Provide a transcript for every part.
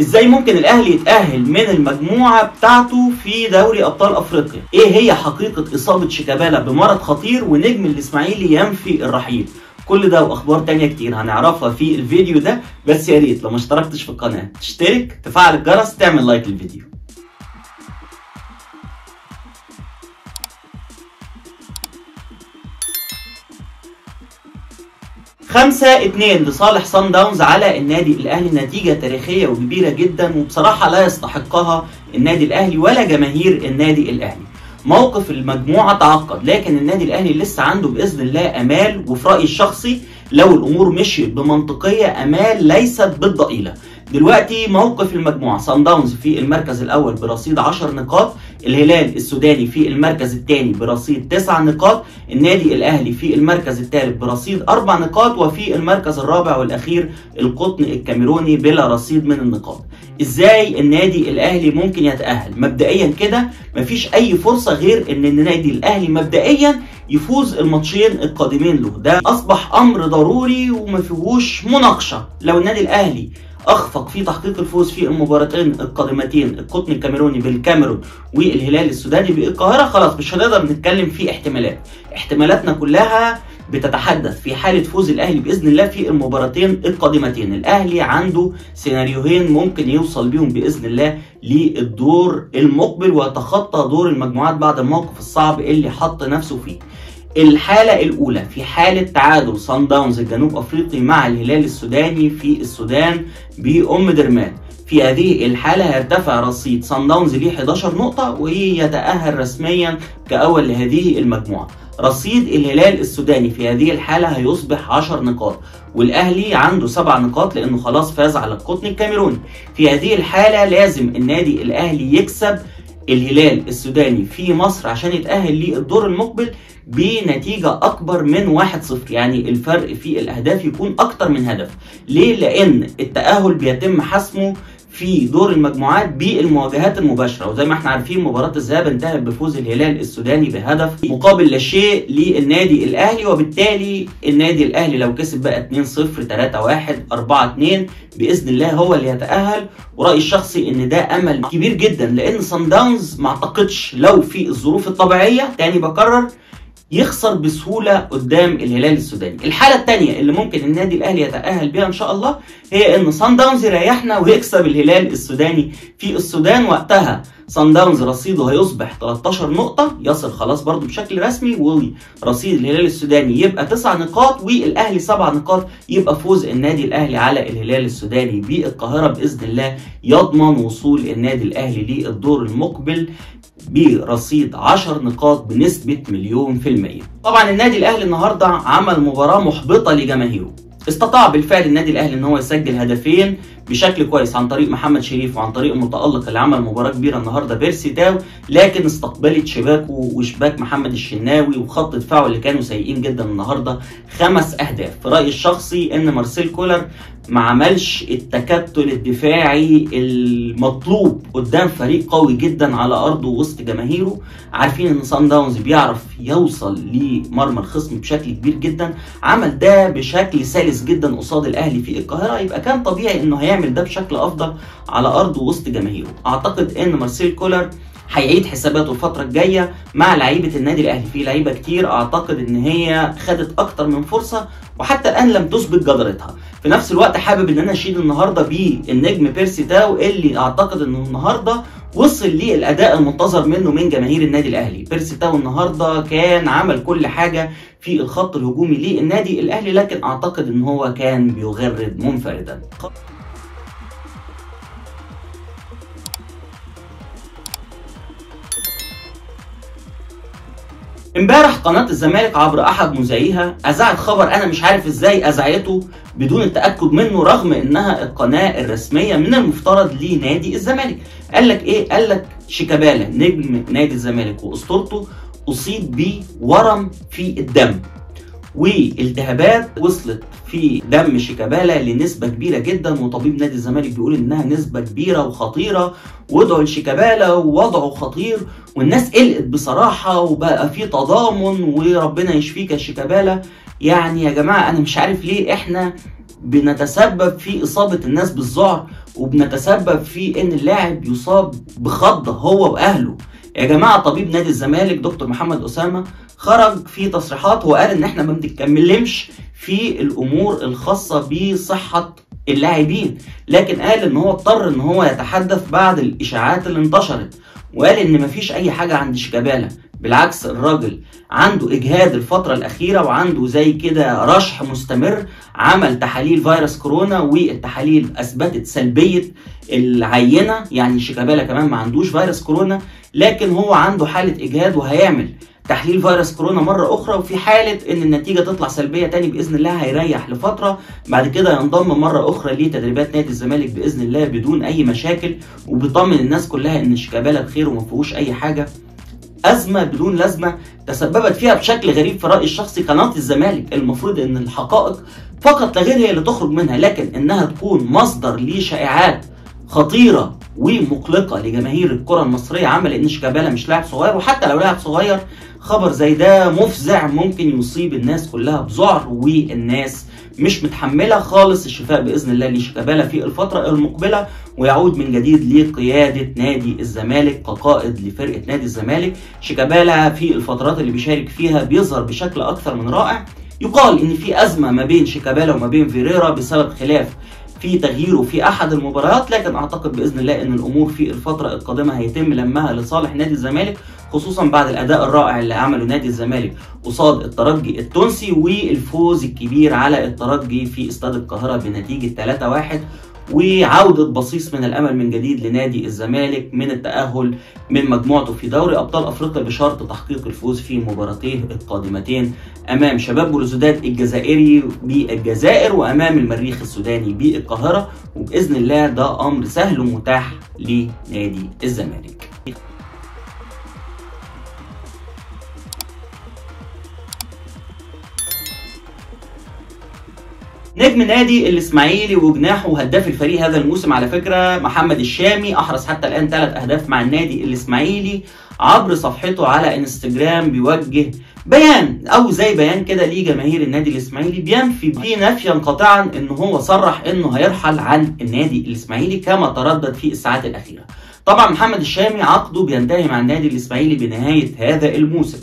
ازاي ممكن الاهلي يتاهل من المجموعه بتاعته في دوري ابطال افريقيا؟ ايه هي حقيقه اصابه شيكابالا بمرض خطير ونجم الاسماعيلي ينفي الرحيل؟ كل ده واخبار تانية كتير هنعرفها في الفيديو ده، بس يا ريت لو ما اشتركتش في القناه تشترك، تفعل الجرس، تعمل لايك للفيديو. خمسة 2 لصالح صن داونز على النادي الاهلي، نتيجة تاريخية وكبيرة جدا، وبصراحة لا يستحقها النادي الاهلي ولا جماهير النادي الاهلي. موقف المجموعة تعقد، لكن النادي الاهلي لسه عنده باذن الله امال، وفي رأيي الشخصي لو الامور مشيت بمنطقية امال ليست بالضئيلة. دلوقتي موقف المجموعة، صن داونز في المركز الاول برصيد 10 نقاط، الهلال السوداني في المركز الثاني برصيد 9 نقاط، النادي الاهلي في المركز الثالث برصيد 4 نقاط، وفي المركز الرابع والاخير القطن الكاميروني بلا رصيد من النقاط. ازاي النادي الاهلي ممكن يتأهل؟ مبدئيا كده مفيش اي فرصة غير ان النادي الاهلي مبدئيا يفوز الماتشين القادمين له، ده اصبح امر ضروري ومفيهوش مناقشة. لو النادي الاهلي اخفق في تحقيق الفوز في المباراتين القادمتين، القطن الكاميروني بالكاميرون والهلال السوداني بالقاهره، خلاص مش هنقدر نتكلم في احتمالات، احتمالاتنا كلها بتتحدث في حاله فوز الاهلي باذن الله في المباراتين القادمتين. الاهلي عنده سيناريوهين ممكن يوصل بيهم باذن الله للدور المقبل ويتخطى دور المجموعات بعد الموقف الصعب اللي حط نفسه فيه. الحالة الأولى في حالة تعادل صن داونز الجنوب أفريقي مع الهلال السوداني في السودان بأم درمان، في هذه الحالة هيرتفع رصيد صن داونز ليه 11 نقطة ويتأهل رسميا كأول لهذه المجموعة. رصيد الهلال السوداني في هذه الحالة هيصبح 10 نقاط، والأهلي عنده 7 نقاط لأنه خلاص فاز على القطن الكاميروني. في هذه الحالة لازم النادي الأهلي يكسب الهلال السوداني في مصر عشان يتأهل للدور المقبل بنتيجة أكبر من 1-0، يعني الفرق في الأهداف يكون أكتر من هدف. ليه؟ لأن التأهل بيتم حسمه في دور المجموعات بالمواجهات المباشرة، وزي ما احنا عارفين مباراة الذهاب انتهت بفوز الهلال السوداني بهدف مقابل لا شيء للنادي الأهلي، وبالتالي النادي الأهلي لو كسب بقى 2-0 3-1 4-2 بإذن الله هو اللي هيتأهل. ورأيي الشخصي إن ده أمل كبير جدا، لأن صن داونز ما اعتقدش لو في الظروف الطبيعية، تاني بكرر، يخسر بسهولة قدام الهلال السوداني. الحالة الثانية اللي ممكن النادي الأهلي يتأهل بها إن شاء الله هي إن صن داونز يريحنا ويكسب الهلال السوداني في السودان، وقتها صن داونز رصيده هيصبح 13 نقطة، يصل خلاص برضو بشكل رسمي، ورصيد الهلال السوداني يبقى 9 نقاط والأهلي 7 نقاط، يبقى فوز النادي الأهلي على الهلال السوداني بالقاهرة بإذن الله يضمن وصول النادي الأهلي للدور المقبل برصيد 10 نقاط بنسبة 100%. طبعا النادي الأهلي النهاردة عمل مباراة محبطة لجماهيره، استطاع بالفعل النادي الأهلي ان هو يسجل هدفين بشكل كويس عن طريق محمد شريف وعن طريق المتألق اللي عمل مباراة كبيرة النهارده بيرسي تاو، لكن استقبلت شباكه وشباك محمد الشناوي وخط دفاعه اللي كانوا سيئين جدا النهارده 5 أهداف. في رأيي الشخصي ان مارسيل كولر ما عملش التكتل الدفاعي المطلوب قدام فريق قوي جدا على ارضه وسط جماهيره. عارفين ان صن داونز بيعرف يوصل لمرمى الخصم بشكل كبير جدا، عمل ده بشكل سلس جدا قصاد الاهلي في القاهره، يبقى كان طبيعي انه هيعمل ده بشكل افضل على ارضه وسط جماهيره. اعتقد ان مارسيل كولر هيعيد حساباته الفترة الجاية مع لعيبة النادي الاهلي، في لعيبة كتير اعتقد ان هي خدت اكتر من فرصة وحتى الان لم تثبت جدارتها. في نفس الوقت حابب ان انا اشيد النهاردة بالنجم بيرسي تاو اللي اعتقد انه النهاردة وصل للاداء المنتظر منه من جماهير النادي الاهلي. بيرسي تاو النهاردة كان عمل كل حاجة في الخط الهجومي للنادي الاهلي، لكن اعتقد ان هو كان بيغرد منفردا. امبارح قناة الزمالك عبر احد مذيعيها اذاعت خبر انا مش عارف ازاي اذاعته بدون التاكد منه، رغم انها القناة الرسمية من المفترض لنادي الزمالك. قال لك ايه؟ قال لك شيكابالا نجم نادي الزمالك واسطورته اصيب بورم في الدم، والتهابات وصلت في دم شيكابالا لنسبة كبيرة جدا، وطبيب نادي الزمالك بيقول انها نسبة كبيرة وخطيرة، وضعوا لشيكابالا ووضعه خطير، والناس قلقت بصراحة وبقى في تضامن وربنا يشفيك يا شيكابالا. يعني يا جماعة انا مش عارف ليه احنا بنتسبب في اصابه الناس بالذعر، وبنتسبب في ان اللاعب يصاب بخضه هو واهله. يا جماعه طبيب نادي الزمالك دكتور محمد اسامه خرج في تصريحات وقال ان احنا ما بنتكلمش في الامور الخاصه بصحه اللاعبين، لكن قال ان هو اضطر ان هو يتحدث بعد الاشاعات اللي انتشرت، وقال ان مفيش اي حاجه عند شيكابالا، بالعكس الراجل عنده اجهاد الفتره الاخيره وعنده زي كده رشح مستمر. عمل تحاليل فيروس كورونا والتحاليل اثبتت سلبيه العينه، يعني شيكابالا كمان ما عندوش فيروس كورونا، لكن هو عنده حاله اجهاد وهيعمل تحليل فيروس كورونا مرة أخرى، وفي حالة إن النتيجة تطلع سلبية تاني بإذن الله هيريح لفترة، بعد كده ينضم مرة أخرى لتدريبات نادي الزمالك بإذن الله بدون أي مشاكل، وبيطمن الناس كلها إن شيكابالا بخير وما فيهوش أي حاجة. أزمة بدون لازمة تسببت فيها بشكل غريب في رأيي الشخصي قناة الزمالك، المفروض إن الحقائق فقط لا غير هي اللي تخرج منها، لكن إنها تكون مصدر لشائعات خطيرة ومقلقة لجماهير الكرة المصرية عامة إن شيكابالا مش لاعب صغير، وحتى لو لاعب صغير خبر زي ده مفزع ممكن يصيب الناس كلها بذعر، والناس مش متحملة خالص. الشفاء بإذن الله لشيكابالا في الفترة المقبلة، ويعود من جديد لقيادة نادي الزمالك كقائد لفرقة نادي الزمالك. شيكابالا في الفترات اللي بيشارك فيها بيظهر بشكل أكثر من رائع. يقال إن في أزمة ما بين شيكابالا وما بين فيريرا بسبب خلاف في تغييره في احد المباريات، لكن اعتقد باذن الله ان الامور في الفتره القادمه هيتم لمها لصالح نادي الزمالك، خصوصا بعد الاداء الرائع اللي عمله نادي الزمالك قصاد الترجي التونسي والفوز الكبير على الترجي في استاد القاهره بنتيجه 3-1، وعوده بصيص من الامل من جديد لنادي الزمالك من التاهل من مجموعته في دوري ابطال افريقيا بشرط تحقيق الفوز في مباراتيه القادمتين امام شباب بلوزداد الجزائري بالجزائر، وامام المريخ السوداني بالقاهره، وباذن الله ده امر سهل ومتاح لنادي الزمالك. نجم نادي الاسماعيلي وجناحه وهداف الفريق هذا الموسم على فكره محمد الشامي احرز حتى الان 3 أهداف مع النادي الاسماعيلي. عبر صفحته على انستجرام بيوجه بيان او زي بيان كده لجماهير النادي الاسماعيلي، بينفي نفيا قاطعا ان هو صرح انه هيرحل عن النادي الاسماعيلي كما تردد في الساعات الاخيره. طبعا محمد الشامي عقده بينتهي مع النادي الاسماعيلي بنهايه هذا الموسم.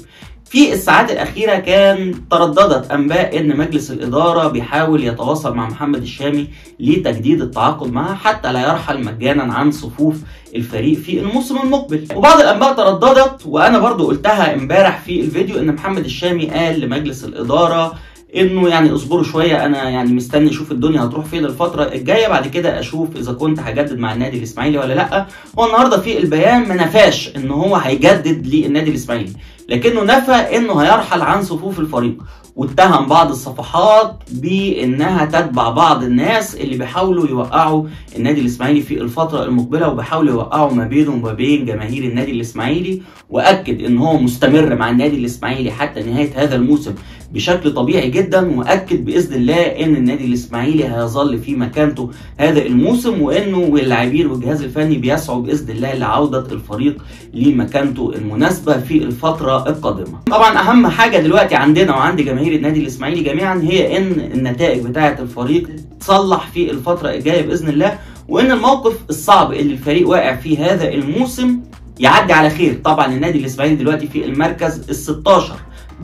في الساعات الأخيرة كان ترددت أنباء إن مجلس الإدارة بيحاول يتواصل مع محمد الشامي لتجديد التعاقد معه حتى لا يرحل مجانا عن صفوف الفريق في الموسم المقبل، وبعض الأنباء ترددت وأنا برضو قلتها امبارح في الفيديو إن محمد الشامي قال لمجلس الإدارة إنه يعني اصبروا شوية، أنا يعني مستني أشوف الدنيا هتروح فين الفترة الجاية، بعد كده أشوف إذا كنت هجدد مع النادي الإسماعيلي ولا لأ. هو النهاردة في البيان ما نفاش إن هو هيجدد للنادي الإسماعيلي، لكنه نفى إنه هيرحل عن صفوف الفريق، واتهم بعض الصفحات بإنها تتبع بعض الناس اللي بيحاولوا يوقعوا النادي الإسماعيلي في الفترة المقبلة وبيحاولوا يوقعوا ما بينهم وما بين جماهير النادي الإسماعيلي، وأكد إن هو مستمر مع النادي الإسماعيلي حتى نهاية هذا الموسم بشكل طبيعي جدا، وأكد بإذن الله إن النادي الإسماعيلي هيظل في مكانته هذا الموسم، وإنه واللاعبين والجهاز الفني بيسعوا بإذن الله لعودة الفريق لمكانته المناسبة في الفترة القادمة. طبعا أهم حاجة دلوقتي عندنا وعند جماهير النادي الإسماعيلي جميعا هي إن النتائج بتاعة الفريق تصلح في الفترة الجاية بإذن الله، وإن الموقف الصعب اللي الفريق واقع فيه هذا الموسم يعدي على خير. طبعا النادي الإسماعيلي دلوقتي في المركز ال16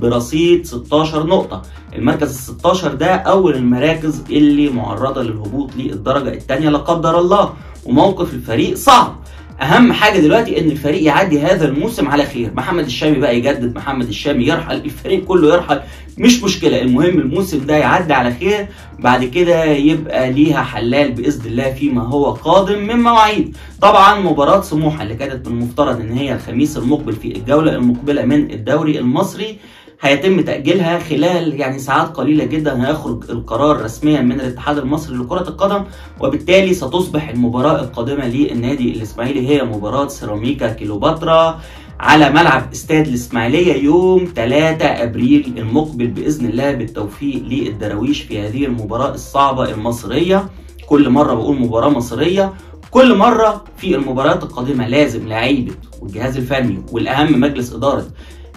برصيد 16 نقطة، المركز ال 16 ده أول المراكز اللي معرضة للهبوط للدرجة الثانية لا قدر الله، وموقف الفريق صعب. أهم حاجة دلوقتي إن الفريق يعدي هذا الموسم على خير، محمد الشامي بقى يجدد، محمد الشامي يرحل، الفريق كله يرحل، مش مشكلة، المهم الموسم ده يعدي على خير، بعد كده يبقى ليها حلال بإذن الله فيما هو قادم من مواعيد. طبعا مباراة سموحة اللي كانت من المفترض إن هي الخميس المقبل في الجولة المقبلة من الدوري المصري هيتم تأجيلها خلال يعني ساعات قليلة جدا، هيخرج القرار رسميا من الاتحاد المصري لكرة القدم، وبالتالي ستصبح المباراة القادمة للنادي الإسماعيلي هي مباراة سيراميكا كليوباترا على ملعب استاد الإسماعيلية يوم 3 أبريل المقبل بإذن الله. بالتوفيق للدراويش في هذه المباراة الصعبة المصرية، كل مرة بقول مباراة مصرية، كل مرة في المباريات القادمة لازم لعيبة والجهاز الفني والأهم مجلس إدارة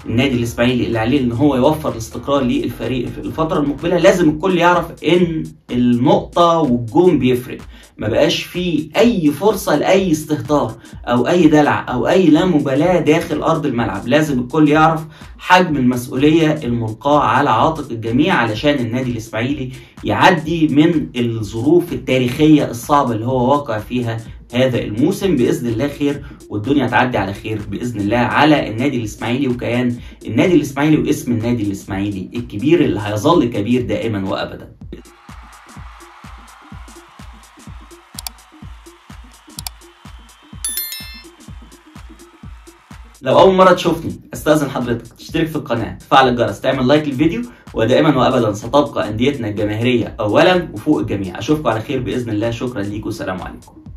النادي الاسماعيلي اللي عليه ان هو يوفر الاستقرار للفريق في الفتره المقبله، لازم الكل يعرف ان النقطه والجون بيفرق، ما بقاش فيه اي فرصه لاي استهتار او اي دلع او اي لا مبالاه داخل ارض الملعب. لازم الكل يعرف حجم المسؤوليه الملقاه على عاتق الجميع علشان النادي الاسماعيلي يعدي من الظروف التاريخيه الصعبه اللي هو واقع فيها هذا الموسم باذن الله خير، والدنيا تعدي على خير باذن الله على النادي الاسماعيلي وكيان النادي الاسماعيلي واسم النادي الاسماعيلي الكبير اللي هيظل كبير دائما وابدا. لو اول مره تشوفني استاذن حضرتك تشترك في القناه، تفعل الجرس، تعمل لايك للفيديو، ودائما وابدا ستبقى انديتنا الجماهيريه اولا وفوق الجميع. اشوفكم على خير باذن الله، شكرا ليكم، سلام عليكم.